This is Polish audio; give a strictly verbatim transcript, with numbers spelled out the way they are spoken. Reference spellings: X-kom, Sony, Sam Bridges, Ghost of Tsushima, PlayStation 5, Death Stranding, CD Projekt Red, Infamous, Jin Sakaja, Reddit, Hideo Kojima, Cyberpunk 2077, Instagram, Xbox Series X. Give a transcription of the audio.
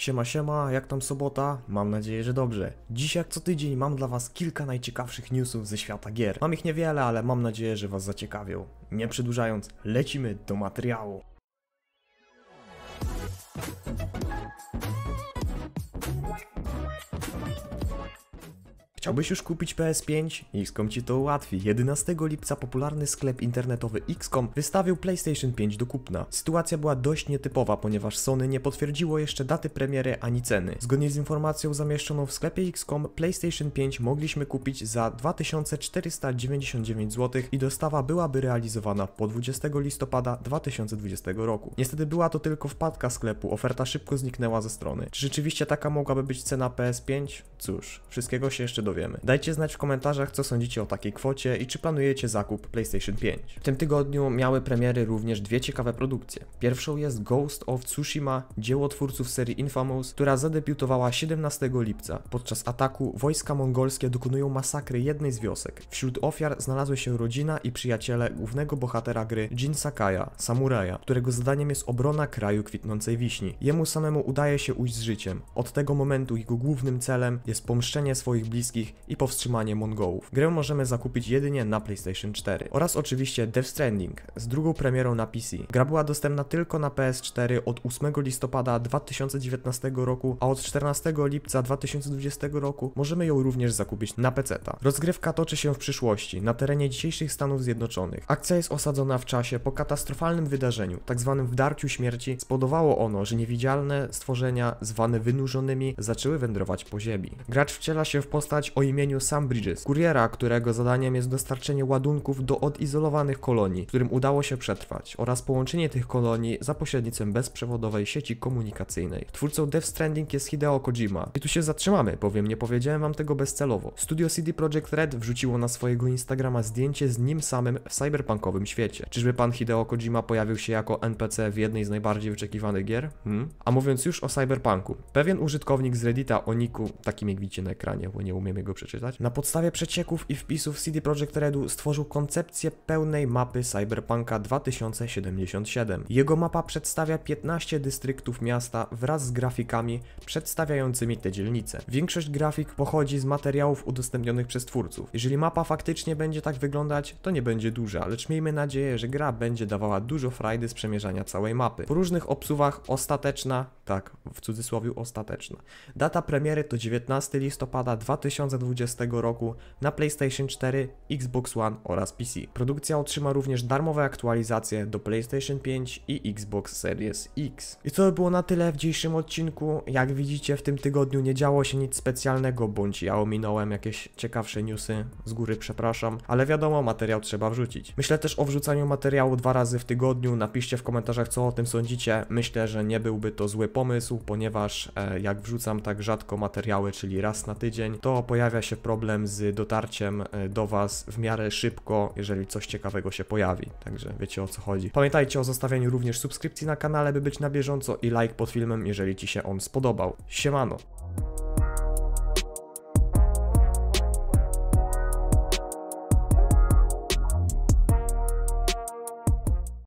Siema siema, jak tam sobota? Mam nadzieję, że dobrze. Dziś jak co tydzień mam dla was kilka najciekawszych newsów ze świata gier. Mam ich niewiele, ale mam nadzieję, że was zaciekawią. Nie przedłużając, lecimy do materiału. Chciałbyś już kupić P S pięć? X-kom ci to ułatwi. jedenastego lipca popularny sklep internetowy X-kom wystawił PlayStation pięć do kupna. Sytuacja była dość nietypowa, ponieważ Sony nie potwierdziło jeszcze daty premiery ani ceny. Zgodnie z informacją zamieszczoną w sklepie X-kom, PlayStation pięć mogliśmy kupić za dwa tysiące czterysta dziewięćdziesiąt dziewięć złotych i dostawa byłaby realizowana po dwudziestego listopada dwa tysiące dwudziestego roku. Niestety była to tylko wpadka sklepu, oferta szybko zniknęła ze strony. Czy rzeczywiście taka mogłaby być cena P S pięć? Cóż, wszystkiego się jeszcze dowiemy. Dajcie znać w komentarzach, co sądzicie o takiej kwocie i czy planujecie zakup PlayStation pięć. W tym tygodniu miały premiery również dwie ciekawe produkcje. Pierwszą jest Ghost of Tsushima, dzieło twórców serii Infamous, która zadebiutowała siedemnastego lipca. Podczas ataku wojska mongolskie dokonują masakry jednej z wiosek. Wśród ofiar znalazły się rodzina i przyjaciele głównego bohatera gry Jin Sakaja, samuraja, którego zadaniem jest obrona kraju kwitnącej wiśni. Jemu samemu udaje się ujść z życiem. Od tego momentu jego głównym celem jest pomszczenie swoich bliskich i powstrzymanie Mongołów. Grę możemy zakupić jedynie na PlayStation cztery. Oraz oczywiście Death Stranding z drugą premierą na P C. Gra była dostępna tylko na P S cztery od ósmego listopada dwa tysiące dziewiętnastego roku, a od czternastego lipca dwa tysiące dwudziestego roku możemy ją również zakupić na peceta. Rozgrywka toczy się w przyszłości, na terenie dzisiejszych Stanów Zjednoczonych. Akcja jest osadzona w czasie po katastrofalnym wydarzeniu, tak zwanym wdarciu śmierci. Spowodowało ono, że niewidzialne stworzenia zwane wynurzonymi zaczęły wędrować po ziemi. Gracz wciela się w postać o imieniu Sam Bridges, kuriera, którego zadaniem jest dostarczenie ładunków do odizolowanych kolonii, którym udało się przetrwać, oraz połączenie tych kolonii za pośrednictwem bezprzewodowej sieci komunikacyjnej. Twórcą Death Stranding jest Hideo Kojima. I tu się zatrzymamy, bowiem nie powiedziałem wam tego bezcelowo. Studio C D Projekt Red wrzuciło na swojego Instagrama zdjęcie z nim samym w cyberpunkowym świecie. Czyżby pan Hideo Kojima pojawił się jako N P C w jednej z najbardziej wyczekiwanych gier? Hmm? A mówiąc już o cyberpunku, pewien użytkownik z Reddita o niku, takim jak widzicie na ekranie, bo nie umiem go przeczytać, na podstawie przecieków i wpisów C D Projekt Redu stworzył koncepcję pełnej mapy Cyberpunka dwa tysiące siedemdziesiąt siedem. Jego mapa przedstawia piętnaście dystryktów miasta wraz z grafikami przedstawiającymi te dzielnice. Większość grafik pochodzi z materiałów udostępnionych przez twórców. Jeżeli mapa faktycznie będzie tak wyglądać, to nie będzie duża, lecz miejmy nadzieję, że gra będzie dawała dużo frajdy z przemierzania całej mapy. Po różnych obsuwach ostateczna, tak, w cudzysłowie ostateczna, data premiery to dziewiętnastego listopada dwa tysiące dwudziestego roku na PlayStation cztery, Xbox One oraz P C. Produkcja otrzyma również darmowe aktualizacje do PlayStation pięć i Xbox Series X. I to by było na tyle w dzisiejszym odcinku. Jak widzicie, w tym tygodniu nie działo się nic specjalnego, bądź ja ominąłem jakieś ciekawsze newsy, z góry przepraszam, ale wiadomo, materiał trzeba wrzucić. Myślę też o wrzucaniu materiału dwa razy w tygodniu. Napiszcie w komentarzach, co o tym sądzicie. Myślę, że nie byłby to zły pomysł, ponieważ e, jak wrzucam tak rzadko materiały, czyli raz na tydzień, to pojawia się problem z dotarciem do was w miarę szybko, jeżeli coś ciekawego się pojawi. Także wiecie, o co chodzi. Pamiętajcie o zostawieniu również subskrypcji na kanale, by być na bieżąco, i like pod filmem, jeżeli ci się on spodobał. Siemano!